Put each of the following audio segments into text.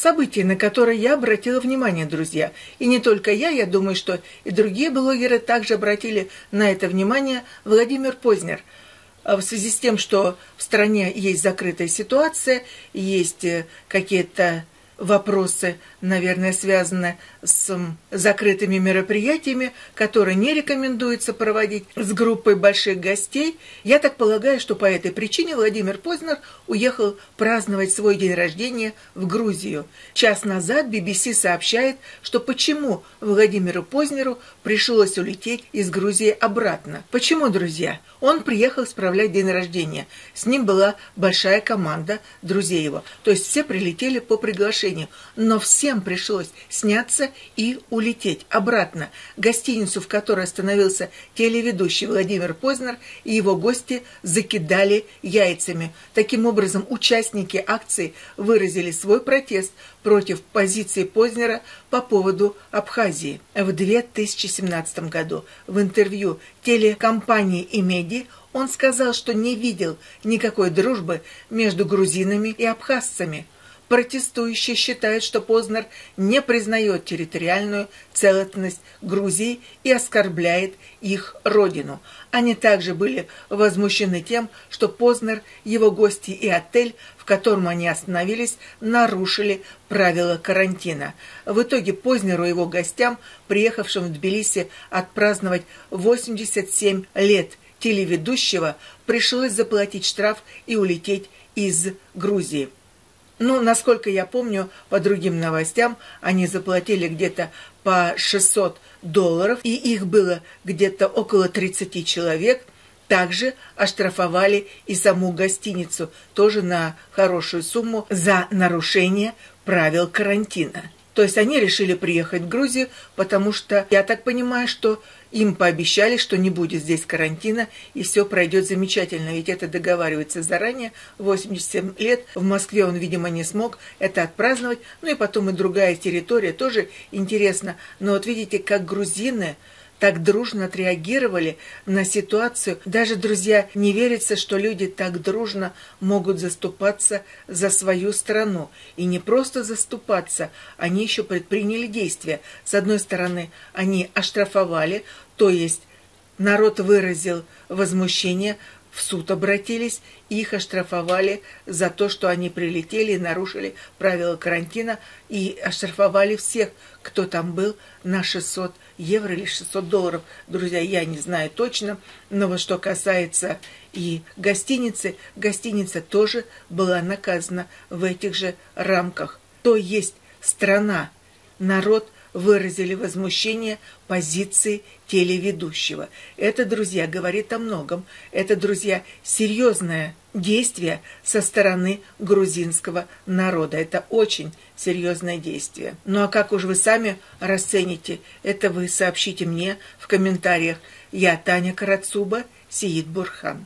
событие, на которое я обратила внимание, друзья. И не только я думаю, что и другие блогеры также обратили на это внимание. Владимир Познер. В связи с тем, что в стране есть закрытая ситуация, есть какие-то вопросы, наверное, связаны с закрытыми мероприятиями, которые не рекомендуется проводить с группой больших гостей. Я так полагаю, что по этой причине Владимир Познер уехал праздновать свой день рождения в Грузию. Час назад BBC сообщает, что почему Владимиру Познеру пришлось улететь из Грузии обратно. Почему, друзья? Он приехал справлять день рождения. С ним была большая команда друзей его. То есть все прилетели по приглашению. Но всем пришлось сняться и улететь обратно. Гостиницу, в которой остановился телеведущий Владимир Познер, и его гости закидали яйцами. Таким образом, участники акции выразили свой протест против позиции Познера по поводу Абхазии. В 2017 году в интервью телекомпании «Имеди» он сказал, что не видел никакой дружбы между грузинами и абхазцами. Протестующие считают, что Познер не признает территориальную целостность Грузии и оскорбляет их родину. Они также были возмущены тем, что Познер, его гости и отель, в котором они остановились, нарушили правила карантина. В итоге Познеру и его гостям, приехавшим в Тбилиси отпраздновать 87 лет телеведущего, пришлось заплатить штраф и улететь из Грузии. Ну, насколько я помню, по другим новостям, они заплатили где-то по $600, и их было где-то около 30 человек. Также оштрафовали и саму гостиницу, тоже на хорошую сумму, за нарушение правил карантина. То есть они решили приехать в Грузию, потому что, я так понимаю, что им пообещали, что не будет здесь карантина, и все пройдет замечательно. Ведь это договаривается заранее, 87 лет. В Москве он, видимо, не смог это отпраздновать. Ну и потом и другая территория, тоже интересно. Но вот видите, как грузины так дружно отреагировали на ситуацию. Даже, друзья, не верится, что люди так дружно могут заступаться за свою страну. И не просто заступаться, они еще предприняли действия. С одной стороны, они оштрафовали, то есть народ выразил возмущение, в суд обратились, и их оштрафовали за то, что они прилетели и нарушили правила карантина, и оштрафовали всех, кто там был, на €600 или $600. Друзья, я не знаю точно, но вот что касается и гостиницы, гостиница тоже была наказана в этих же рамках. То есть страна, народ выразили возмущение позиции телеведущего. Это, друзья, говорит о многом. Это, друзья, серьезное действие со стороны грузинского народа. Это очень серьезное действие. Ну а как уж вы сами расцените, это вы сообщите мне в комментариях. Я Таня Карацуба Сеид-Бурхан.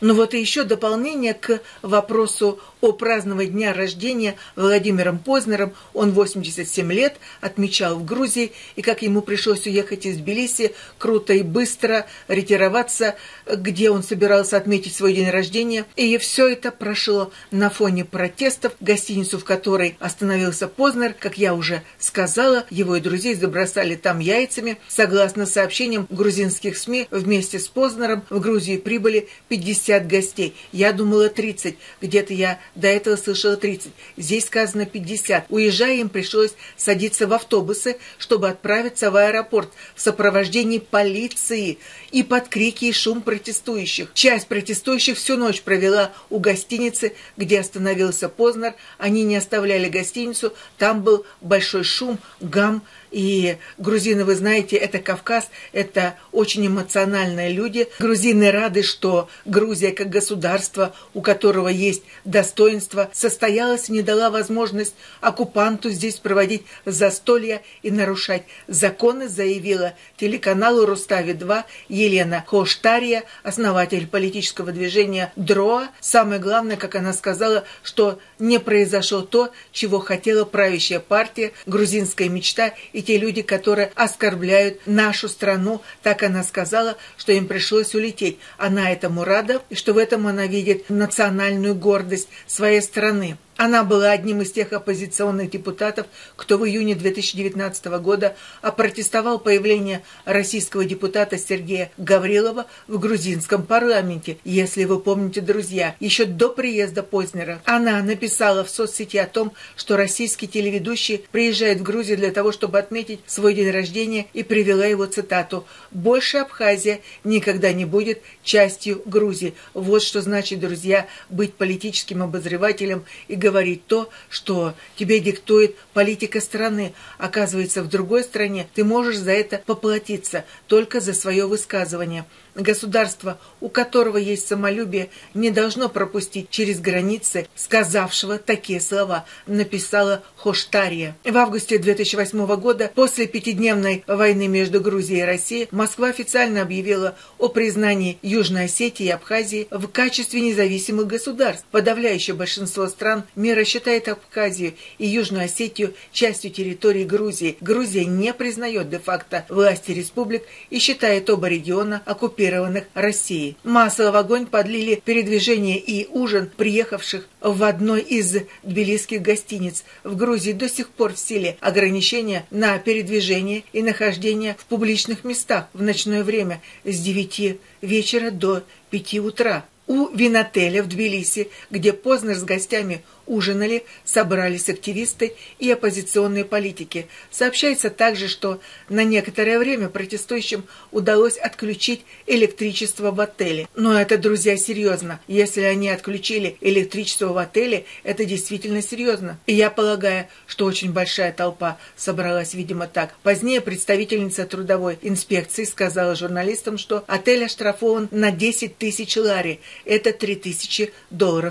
Ну вот и еще дополнение к вопросу о праздновании дня рождения Владимиром Познером. Он 87 лет отмечал в Грузии, и как ему пришлось уехать из Тбилиси круто и быстро, ретироваться, где он собирался отметить свой день рождения. И все это прошло на фоне протестов. Гостиницу, в которой остановился Познер, как я уже сказала, его и друзей забросали там яйцами. Согласно сообщениям грузинских СМИ, вместе с Познером в Грузию прибыли 50 гостей. Я думала 30. Где-то я до этого слышала 30. Здесь сказано 50. Уезжая, им пришлось садиться в автобусы, чтобы отправиться в аэропорт в сопровождении полиции и под крики и шум протестующих. Часть протестующих всю ночь провела у гостиницы, где остановился Познер. Они не оставляли гостиницу. Там был большой шум, гам. И грузины, вы знаете, это Кавказ, это очень эмоциональные люди. Грузины рады, что Грузия, как государство, у которого есть достоинство, состоялась и не дала возможность оккупанту здесь проводить застолья и нарушать законы, заявила телеканалу «Рустави-2» Елена Хоштария, основатель политического движения ДРОА. Самое главное, как она сказала, что не произошло то, чего хотела правящая партия «Грузинская мечта» и и те люди, которые оскорбляют нашу страну. Так она сказала, что им пришлось улететь. Она этому рада, и что в этом она видит национальную гордость своей страны. Она была одним из тех оппозиционных депутатов, кто в июне 2019 года опротестовал появление российского депутата Сергея Гаврилова в грузинском парламенте. Если вы помните, друзья, еще до приезда Познера она написала в соцсети о том, что российский телеведущий приезжает в Грузию для того, чтобы отметить свой день рождения, и привела его цитату: «Больше Абхазия никогда не будет частью Грузии». Вот что значит, друзья, быть политическим обозревателем и говорить то, что тебе диктует политика страны. Оказывается, в другой стране ты можешь за это поплатиться, только за свое высказывание. Государство, у которого есть самолюбие, не должно пропустить через границы сказавшего такие слова, написала Хоштария. В августе 2008 года, после пятидневной войны между Грузией и Россией, Москва официально объявила о признании Южной Осетии и Абхазии в качестве независимых государств. Подавляющее большинство стран мира считает Абхазию и Южную Осетию частью территории Грузии. Грузия не признает де-факто власти республик и считает оба региона оккупированными России. Масло в огонь подлили передвижение и ужин приехавших в одной из тбилисских гостиниц. В Грузии до сих пор в силе ограничения на передвижение и нахождение в публичных местах в ночное время с 9 вечера до 5 утра. У винотеля в Тбилиси, где Познер с гостями ужинали, собрались активисты и оппозиционные политики. Сообщается также, что на некоторое время протестующим удалось отключить электричество в отеле. Но это, друзья, серьезно. Если они отключили электричество в отеле, это действительно серьезно. И я полагаю, что очень большая толпа собралась, видимо, так. Позднее представительница трудовой инспекции сказала журналистам, что отель оштрафован на 10 000 лари. Это $3000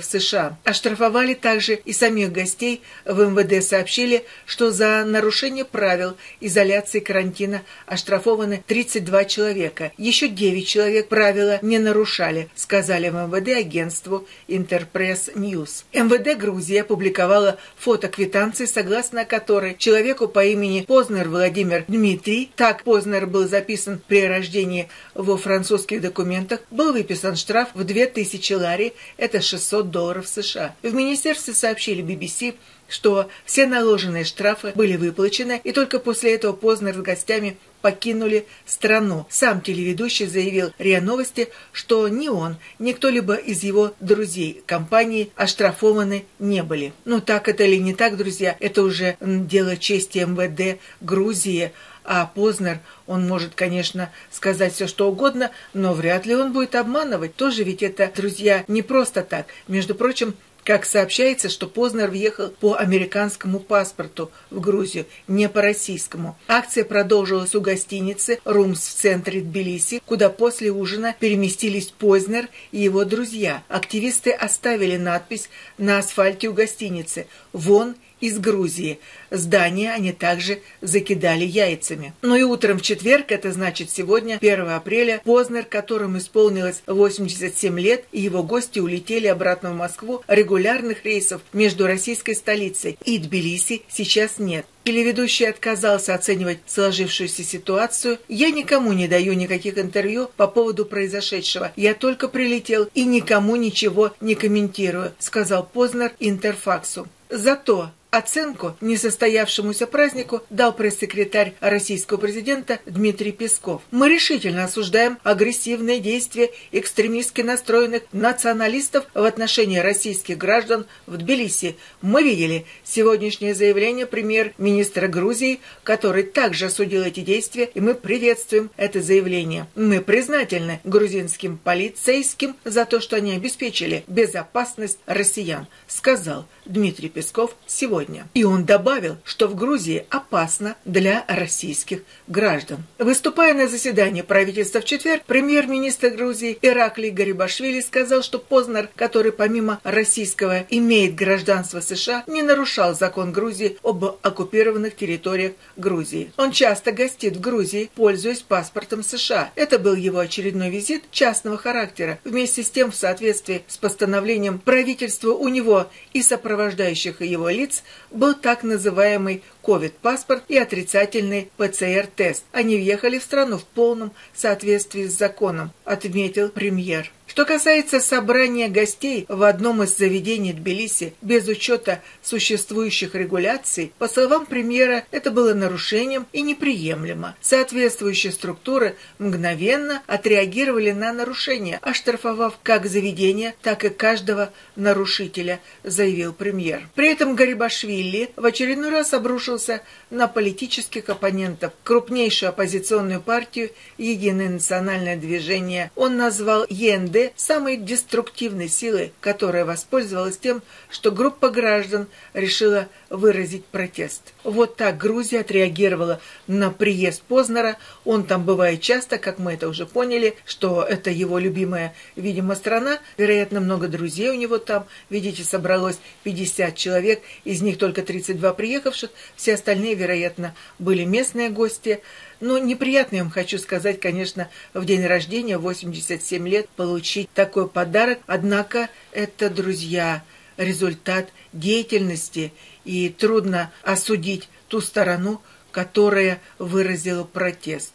США. Оштрафовали также и самих гостей. В МВД сообщили, что за нарушение правил изоляции карантина оштрафованы 32 человека. Еще 9 человек правила не нарушали, сказали в МВД агентству Интерпресс Ньюс. МВД Грузии опубликовала фото квитанции, согласно которой человеку по имени Познер Владимир Дмитрий, так Познер был записан при рождении во французских документах, был выписан штраф в 2000 лари, это $600 США. В министерстве сообщили BBC, что все наложенные штрафы были выплачены, и только после этого Познер с гостями покинули страну. Сам телеведущий заявил РИА Новости, что ни он, ни кто-либо из его друзей компании оштрафованы не были. Ну так это или не так, друзья, это уже дело чести МВД Грузии. А Познер, он может, конечно, сказать все, что угодно, но вряд ли он будет обманывать. Тоже ведь это, друзья, не просто так. Между прочим, как сообщается, что Познер въехал по американскому паспорту в Грузию, не по российскому. Акция продолжилась у гостиницы «Румс» в центре Тбилиси, куда после ужина переместились Познер и его друзья. Активисты оставили надпись на асфальте у гостиницы «Вон из Грузии». Здание они также закидали яйцами. Ну и утром в четверг, это значит сегодня, 1 апреля, Познер, которому исполнилось 87 лет, и его гости улетели обратно в Москву. Регулярных рейсов между российской столицей и Тбилиси сейчас нет. Телеведущий отказался оценивать сложившуюся ситуацию. «Я никому не даю никаких интервью по поводу произошедшего. Я только прилетел и никому ничего не комментирую», сказал Познер Интерфаксу. Зато оценку несостоявшемуся празднику дал пресс-секретарь российского президента Дмитрий Песков. «Мы решительно осуждаем агрессивные действия экстремистски настроенных националистов в отношении российских граждан в Тбилиси. Мы видели сегодняшнее заявление премьер-министра Грузии, который также осудил эти действия, и мы приветствуем это заявление. Мы признательны грузинским полицейским за то, что они обеспечили безопасность россиян», сказал Дмитрий Песков сегодня. И он добавил, что в Грузии опасно для российских граждан. Выступая на заседании правительства в четверг, премьер-министр Грузии Ираклий Гарибашвили сказал, что Познер, который помимо российского имеет гражданство США, не нарушал закон Грузии об оккупированных территориях Грузии. Он часто гостит в Грузии, пользуясь паспортом США. Это был его очередной визит частного характера. Вместе с тем, в соответствии с постановлением правительства, у него и сопровождающих его лиц был так называемый ковид-паспорт и отрицательный ПЦР-тест. Они въехали в страну в полном соответствии с законом, отметил премьер. Что касается собрания гостей в одном из заведений Тбилиси без учета существующих регуляций, по словам премьера, это было нарушением и неприемлемо. Соответствующие структуры мгновенно отреагировали на нарушение, оштрафовав как заведение, так и каждого нарушителя, заявил премьер. При этом Гарибашвили в очередной раз обрушился на политических оппонентов, крупнейшую оппозиционную партию «Единое национальное движение». Он назвал ЕНД самой деструктивной силой, которая воспользовалась тем, что группа граждан решила выразить протест. Вот так Грузия отреагировала на приезд Познера. Он там бывает часто, как мы это уже поняли, что это его любимая, видимо, страна. Вероятно, много друзей у него там. Видите, собралось 50 человек, из них только 32 приехавших. Все остальные, вероятно, были местные гости. Но неприятно, я вам хочу сказать, конечно, в день рождения, 87 лет, получить такой подарок. Однако это, друзья, результат деятельности, и трудно осудить ту сторону, которая выразила протест.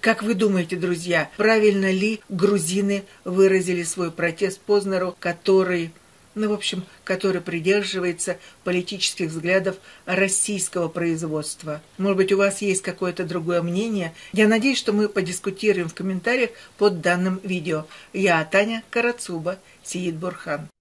Как вы думаете, друзья, правильно ли грузины выразили свой протест Познеру, который... который придерживается политических взглядов российского производства. Может быть, у вас есть какое-то другое мнение? Я надеюсь, что мы подискутируем в комментариях под данным видео. Я Таня Карацуба Сеид-Бурхан.